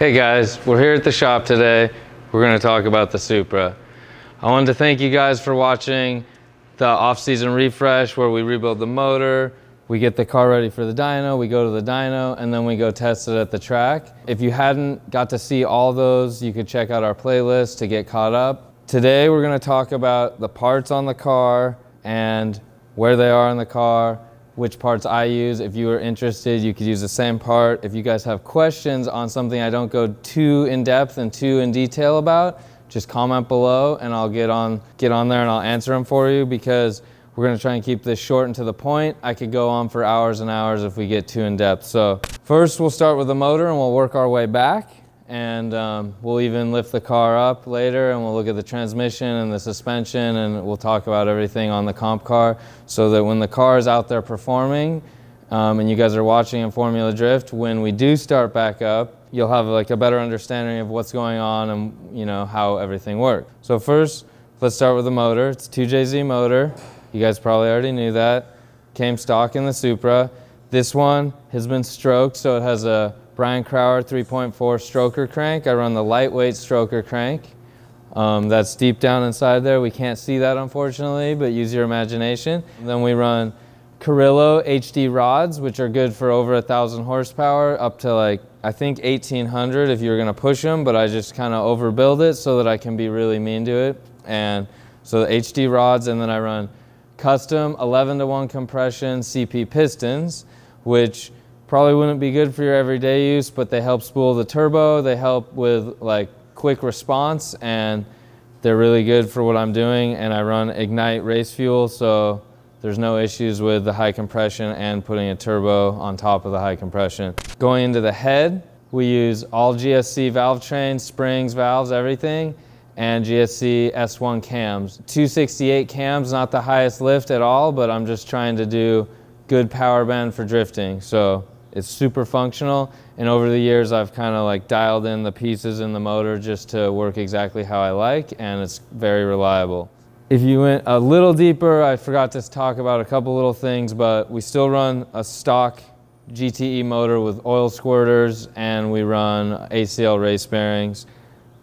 Hey guys, we're here at the shop today. We're going to talk about the Supra. I wanted to thank you guys for watching the off-season refresh where we rebuild the motor, we get the car ready for the dyno, we go to the dyno, and then we go test it at the track. If you hadn't got to see all those, you could check out our playlist to get caught up. Today we're going to talk about the parts on the car and where they are in the car, which parts I use. If you are interested, you could use the same part. If you guys have questions on something I don't go too in depth and too in detail about, just comment below and I'll get on there and I'll answer them for you, because we're gonna try and keep this short and to the point. I could go on for hours and hours if we get too in depth. So first we'll start with the motor and we'll work our way back, and we'll even lift the car up later and we'll look at the transmission and the suspension, and we'll talk about everything on the comp car so that when the car is out there performing and you guys are watching in Formula Drift, when we do start back up, you'll have like a better understanding of what's going on and you know how everything works. So first, let's start with the motor. It's a 2JZ motor. You guys probably already knew that. Came stock in the Supra. This one has been stroked, so it has a Brian Crower 3.4 stroker crank. I run the lightweight stroker crank. That's deep down inside there. We can't see that, unfortunately, but use your imagination. And then we run Carrillo HD rods, which are good for over 1,000 horsepower, up to like, I think 1,800 if you're gonna push them, but I just kind of overbuild it so that I can be really mean to it. And so the HD rods, and then I run custom 11:1 compression CP pistons, which probably wouldn't be good for your everyday use, but they help spool the turbo, they help with like quick response, and they're really good for what I'm doing. And I run Ignite race fuel, so there's no issues with the high compression and putting a turbo on top of the high compression. Going into the head, we use all GSC valve trains, springs, valves, everything, and GSC S1 cams. 268 cams, not the highest lift at all, but I'm just trying to do good power band for drifting. So it's super functional, and over the years I've kind of like dialed in the pieces in the motor just to work exactly how I like, and it's very reliable. If you went a little deeper, I forgot to talk about a couple little things, but we still run a stock GTE motor with oil squirters, and we run ACL race bearings.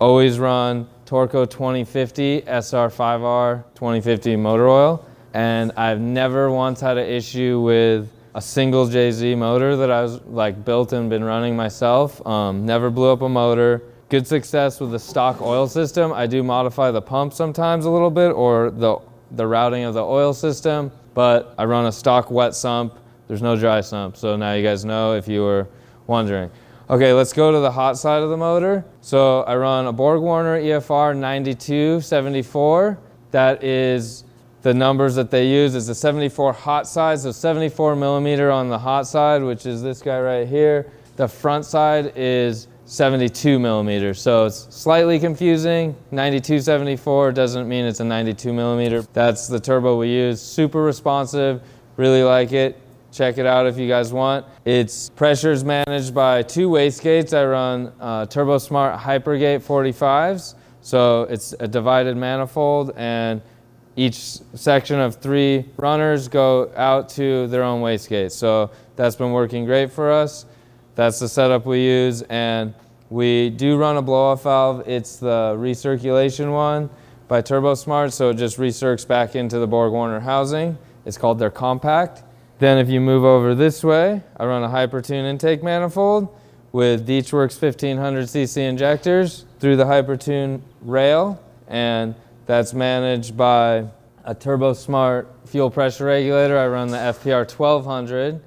Always run Torco 2050 SR5R 2050 motor oil, and I've never once had an issue with a single JZ motor that I was like built and been running myself. Never blew up a motor. Good success with the stock oil system. I do modify the pump sometimes a little bit, or the routing of the oil system, but I run a stock wet sump. There's no dry sump, so now you guys know if you were wondering. Okay, let's go to the hot side of the motor. So I run a Borg Warner EFR 9274. That is the numbers that they use. Is the 74 hot side, so 74 millimeter on the hot side, which is this guy right here. The front side is 72 millimeters, so it's slightly confusing. 9274 doesn't mean it's a 92 millimeter. That's the turbo we use. Super responsive, really like it. Check it out if you guys want. Its pressure is managed by two wastegates. I run TurboSmart Hypergate 45s, so it's a divided manifold, and each section of three runners go out to their own wastegate. So that's been working great for us. That's the setup we use, and we do run a blow-off valve. It's the recirculation one by TurboSmart, so it just recircs back into the Borg Warner housing. It's called their compact. Then if you move over this way, I run a Hypertune intake manifold with Deechworks 1500cc injectors through the Hypertune rail, and that's managed by a TurboSmart fuel pressure regulator. I run the FPR 1200,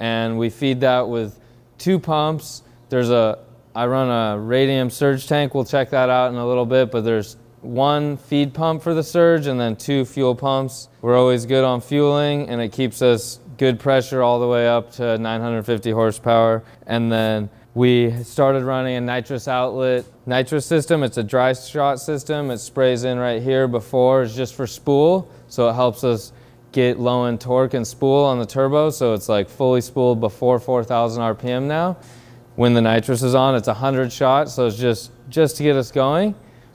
and we feed that with two pumps. I run a Radium surge tank. We'll check that out in a little bit, but there's one feed pump for the surge and then two fuel pumps. We're always good on fueling, and it keeps us good pressure all the way up to 950 horsepower. And then we started running a nitrous outlet nitrous system. It's a dry shot system. It sprays in right here before. It's just for spool, so it helps us get low in torque and spool on the turbo, so it's like fully spooled before 4,000 RPM now. When the nitrous is on, it's 100 shots, so it's just to get us going,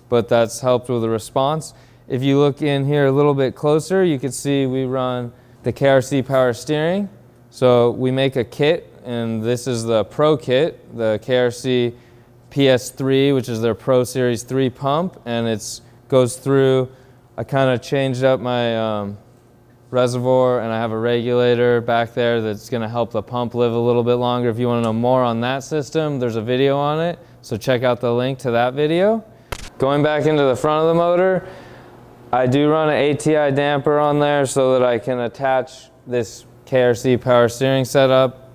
but that's helped with the response. If you look in here a little bit closer, you can see we run the KRC power steering. So we make a kit, and this is the Pro kit, the KRC PS3, which is their Pro Series 3 pump, and it goes through. I kind of changed up my reservoir, and I have a regulator back there that's going to help the pump live a little bit longer. If you want to know more on that system, there's a video on it, so check out the link to that video. Going back into the front of the motor, I do run an ATI damper on there so that I can attach this KRC power steering setup.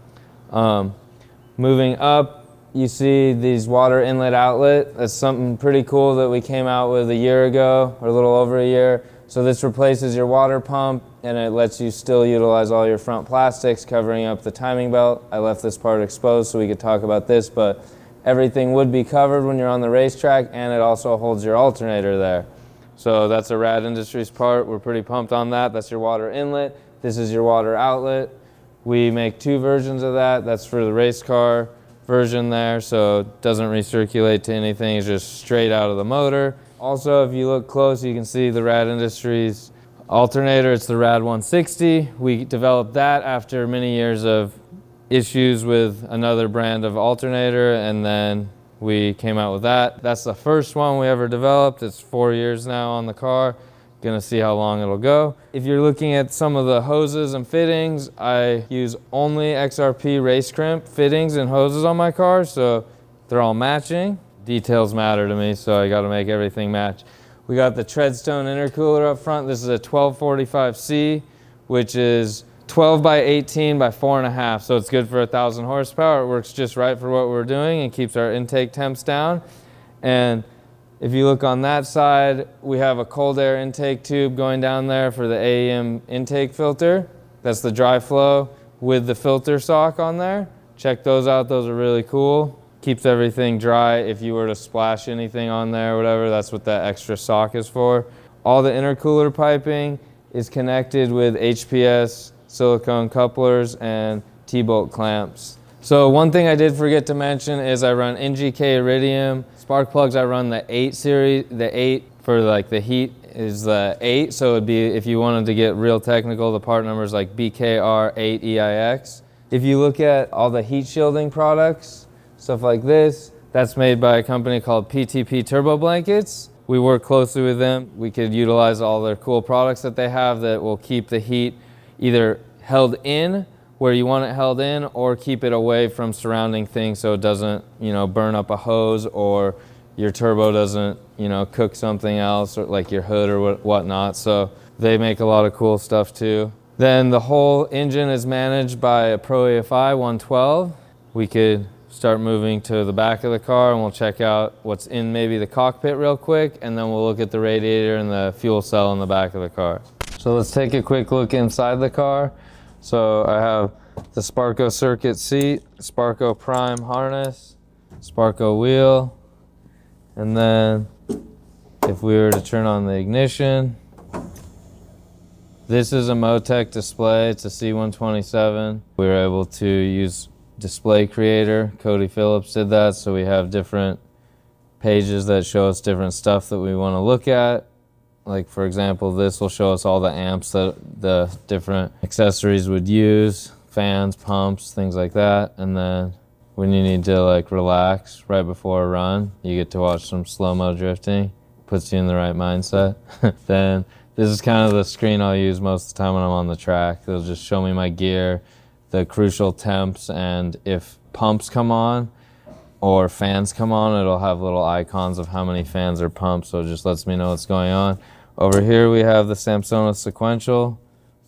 Moving up, you see these water inlet outlet. That's something pretty cool that we came out with a year ago, or a little over a year. So this replaces your water pump, and it lets you still utilize all your front plastics, covering up the timing belt. I left this part exposed so we could talk about this, but everything would be covered when you're on the racetrack, and it also holds your alternator there. So that's a Rad Industries part. We're pretty pumped on that. That's your water inlet. This is your water outlet. We make two versions of that. That's for the race car version there, so it doesn't recirculate to anything. It's just straight out of the motor. Also, if you look close, you can see the Rad Industries alternator. It's the Rad 160. We developed that after many years of issues with another brand of alternator, and then we came out with that. That's the first one we ever developed. It's 4 years now on the car. Gonna see how long it'll go. If you're looking at some of the hoses and fittings, I use only XRP race crimp fittings and hoses on my car, so they're all matching. Details matter to me, so I gotta make everything match. We got the Treadstone intercooler up front. This is a 1245C, which is 12 by 18 by 4.5, so it's good for 1,000 horsepower. It works just right for what we're doing and keeps our intake temps down. And if you look on that side, we have a cold air intake tube going down there for the AEM intake filter. That's the dry flow with the filter sock on there. Check those out, those are really cool. Keeps everything dry. If you were to splash anything on there or whatever, that's what that extra sock is for. All the intercooler piping is connected with HPS silicone couplers and T-bolt clamps. So one thing I did forget to mention is I run NGK Iridium spark plugs. I run the 8 series, the 8 for like the heat is the 8. So it'd be, if you wanted to get real technical, the part number is like BKR8EIX. If you look at all the heat shielding products, stuff like this, that's made by a company called PTP Turbo Blankets. We work closely with them. We could utilize all their cool products that they have that will keep the heat either held in where you want it held in, or keep it away from surrounding things so it doesn't, you know, burn up a hose, or your turbo doesn't, you know, cook something else, or like your hood or whatnot. So they make a lot of cool stuff too. Then the whole engine is managed by a Pro EFI 112. We could start moving to the back of the car, and we'll check out what's in maybe the cockpit real quick, and then we'll look at the radiator and the fuel cell in the back of the car. So let's take a quick look inside the car. So I have the Sparco circuit seat, Sparco prime harness, Sparco wheel, and then if we were to turn on the ignition, this is a MoTeC display. It's a C127. We were able to use display creator. Cody Phillips did that, so we have different pages that show us different stuff that we want to look at. Like for example, this will show us all the amps that the different accessories would use, fans, pumps, things like that. And then when you need to like relax right before a run, you get to watch some slow-mo drifting. Puts you in the right mindset. Then this is kind of the screen I'll use most of the time when I'm on the track. It'll just show me my gear, the crucial temps, and if pumps come on, or fans come on, it'll have little icons of how many fans are pumped, so it just lets me know what's going on. Over here we have the Samsonov sequential,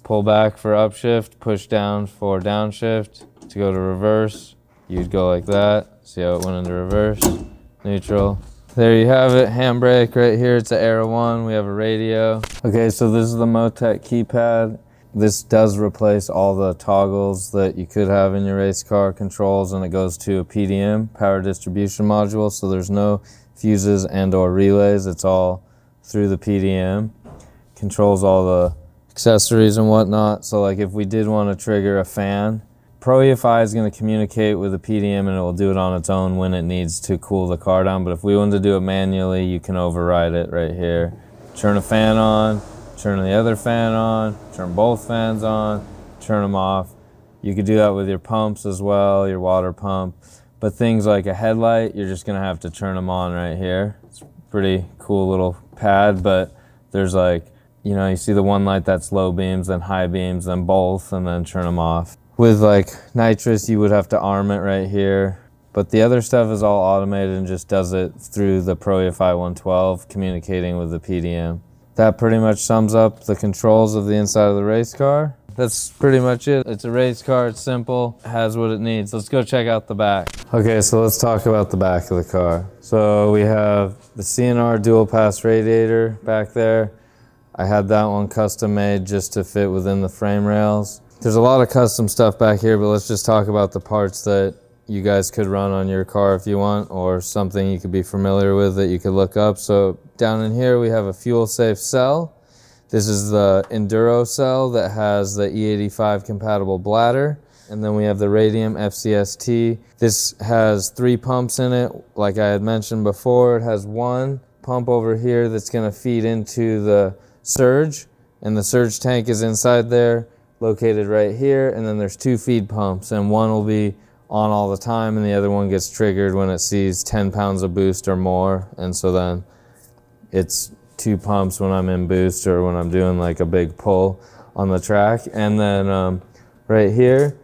pull back for upshift, push down for downshift. To go to reverse, you'd go like that. See how it went into reverse, neutral. There you have it, handbrake right here, it's an Era 1, we have a radio. Okay, so this is the MoTeC keypad. This does replace all the toggles that you could have in your race car controls, and it goes to a PDM, power distribution module, so there's no fuses and or relays. It's all through the PDM. Controls all the accessories and whatnot. So like if we did want to trigger a fan, Pro EFI is going to communicate with the PDM and it will do it on its own when it needs to cool the car down. But if we wanted to do it manually, you can override it right here. Turn a fan on. Turn the other fan on, turn both fans on, turn them off. You could do that with your pumps as well, your water pump. But things like a headlight, you're just gonna have to turn them on right here. It's a pretty cool little pad, but there's like, you know, you see the one light that's low beams, then high beams, then both, and then turn them off. With like nitrous, you would have to arm it right here. But the other stuff is all automated and just does it through the Pro EFI 112, communicating with the PDM. That pretty much sums up the controls of the inside of the race car. That's pretty much it. It's a race car, it's simple, it has what it needs. Let's go check out the back. Okay, so let's talk about the back of the car. So we have the CNR dual pass radiator back there. I had that one custom made just to fit within the frame rails. There's a lot of custom stuff back here, but let's just talk about the parts that you guys could run on your car if you want, or something you could be familiar with that you could look up. So down in here, we have a fuel safe cell. This is the Enduro cell that has the E85 compatible bladder. And then we have the Radium FCST. This has 3 pumps in it. Like I had mentioned before, it has one pump over here that's gonna feed into the surge, and the surge tank is inside there, located right here. And then there's 2 feed pumps, and one will be on all the time and the other one gets triggered when it sees 10 pounds of boost or more. And so then it's 2 pumps when I'm in boost or when I'm doing like a big pull on the track. And then right here,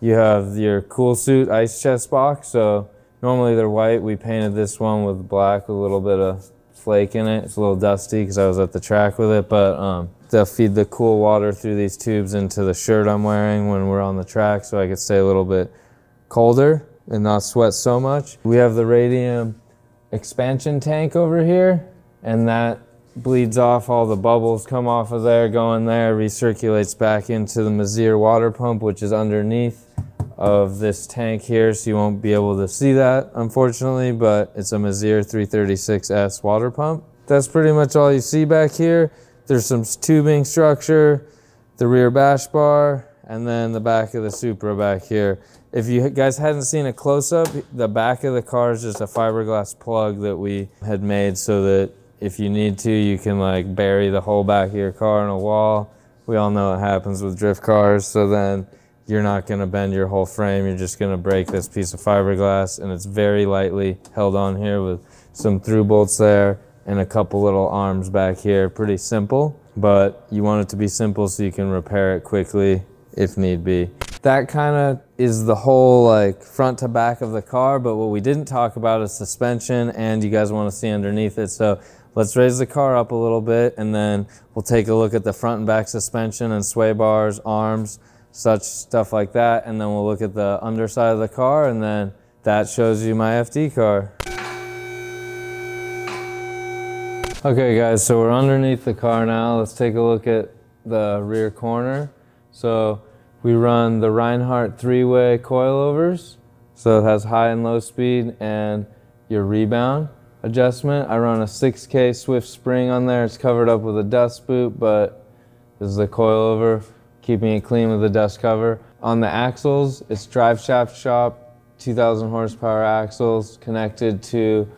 you have your Cool Suit ice chest box. So normally they're white. We painted this one with black, with a little bit of flake in it. It's a little dusty because I was at the track with it, but they'll feed the cool water through these tubes into the shirt I'm wearing when we're on the track, so I could stay a little bit colder and not sweat so much. We have the Radium expansion tank over here, and that bleeds off, all the bubbles come off of there, go in there, recirculates back into the Mazier water pump, which is underneath of this tank here, so you won't be able to see that, unfortunately, but it's a Mazier 336S water pump. That's pretty much all you see back here. There's some tubing structure, the rear bash bar, and then the back of the Supra back here. If you guys hadn't seen a close-up, the back of the car is just a fiberglass plug that we had made so that if you need to, you can like bury the whole back of your car in a wall. We all know it happens with drift cars, so then you're not gonna bend your whole frame, you're just gonna break this piece of fiberglass, and it's very lightly held on here with some through bolts there and a couple little arms back here. Pretty simple, but you want it to be simple so you can repair it quickly if need be. That kind of is the whole like front to back of the car, but what we didn't talk about is suspension, and you guys want to see underneath it. So let's raise the car up a little bit, and then we'll take a look at the front and back suspension and sway bars, arms, such stuff like that. And then we'll look at the underside of the car, and then that shows you my FD car. Okay guys, so we're underneath the car now. Let's take a look at the rear corner. So we run the Reinharte 3-way coilovers. So it has high and low speed and your rebound adjustment. I run a 6K Swift spring on there. It's covered up with a dust boot, but this is the coilover, keeping it clean with the dust cover. On the axles, it's drive shaft shop, 2000 horsepower axles connected to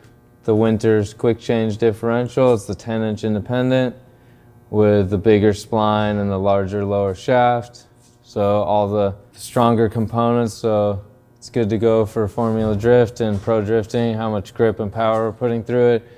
the Winters quick change differential. It's the 10-inch independent with the bigger spline and the larger lower shaft. So all the stronger components. So it's good to go for Formula Drift and pro drifting, how much grip and power we're putting through it.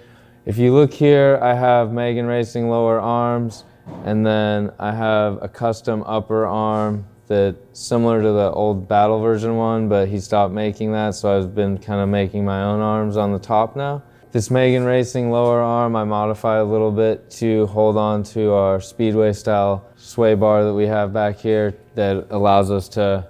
If you look here, I have Megan Racing lower arms, and then I have a custom upper arm that's similar to the old Battle version one, but he stopped making that, so I've been kind of making my own arms on the top now. This Megan Racing lower arm, I modify a little bit to hold on to our Speedway style sway bar that we have back here that allows us to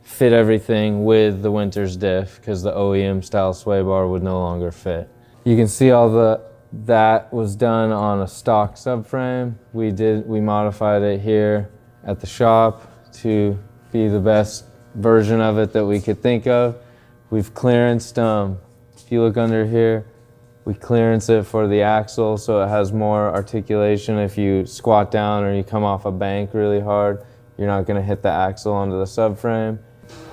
fit everything with the Winters diff, because the OEM style sway bar would no longer fit. You can see all that was done on a stock subframe. We modified it here at the shop to be the best version of it that we could think of. We've clearanced, if you look under here, we clearance it for the axle so it has more articulation. If you squat down or you come off a bank really hard, you're not gonna hit the axle onto the subframe.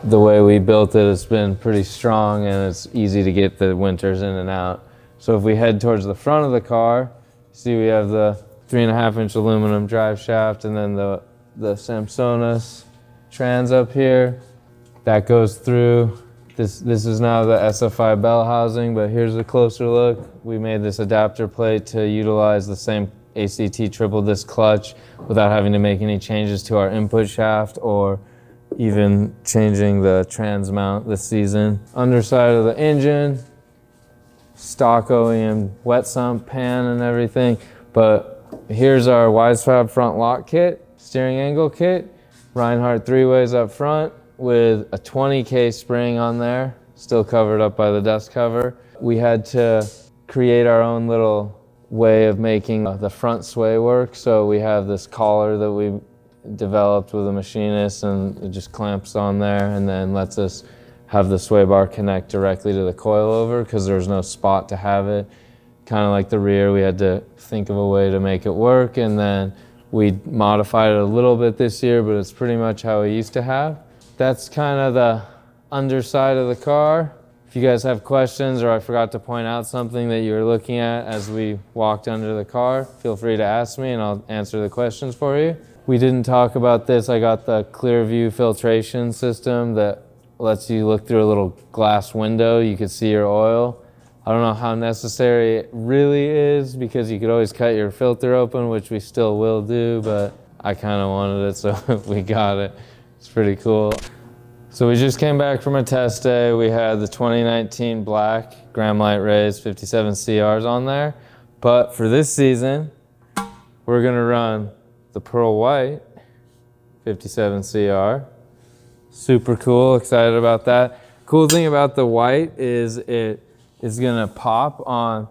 The way we built it, it's been pretty strong and it's easy to get the Winters in and out. So if we head towards the front of the car, see we have the 3.5-inch aluminum drive shaft, and then the Samsonas trans up here. That goes through This is now the SFI bell housing, but here's a closer look. We made this adapter plate to utilize the same ACT triple disc clutch without having to make any changes to our input shaft or even changing the trans mount this season. Underside of the engine, stock OEM wet sump pan and everything. But here's our Wisefab front lock kit, steering angle kit, Reinharte three-ways up front with a 20K spring on there, still covered up by the dust cover. We had to create our own little way of making the front sway work. So we have this collar that we developed with a machinist, and it just clamps on there and then lets us have the sway bar connect directly to the coilover because there's no spot to have it. Kind of like the rear, we had to think of a way to make it work, and then we modified it a little bit this year, but it's pretty much how we used to have. That's kind of the underside of the car. If you guys have questions or I forgot to point out something that you were looking at as we walked under the car, feel free to ask me and I'll answer the questions for you. We didn't talk about this. I got the Clearview filtration system that lets you look through a little glass window. You could see your oil. I don't know how necessary it really is because you could always cut your filter open, which we still will do, but I kind of wanted it, so we got it. It's pretty cool. So we just came back from a test day. We had the 2019 black Graham Light Rays 57CRs on there, but for this season, we're gonna run the pearl white 57CR. Super cool, excited about that. Cool thing about the white is it is gonna pop on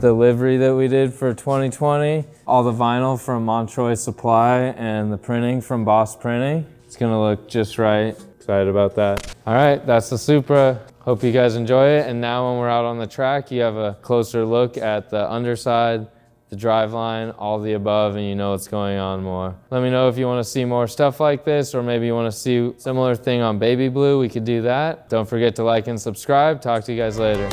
the livery that we did for 2020. All the vinyl from Montreux Supply and the printing from Boss Printing. It's gonna look just right. Excited about that. All right, that's the Supra. Hope you guys enjoy it. And now when we're out on the track, you have a closer look at the underside, the driveline, all the above, and you know what's going on more. Let me know if you want to see more stuff like this, or maybe you want to see similar thing on Baby Blue. We could do that. Don't forget to like and subscribe. Talk to you guys later.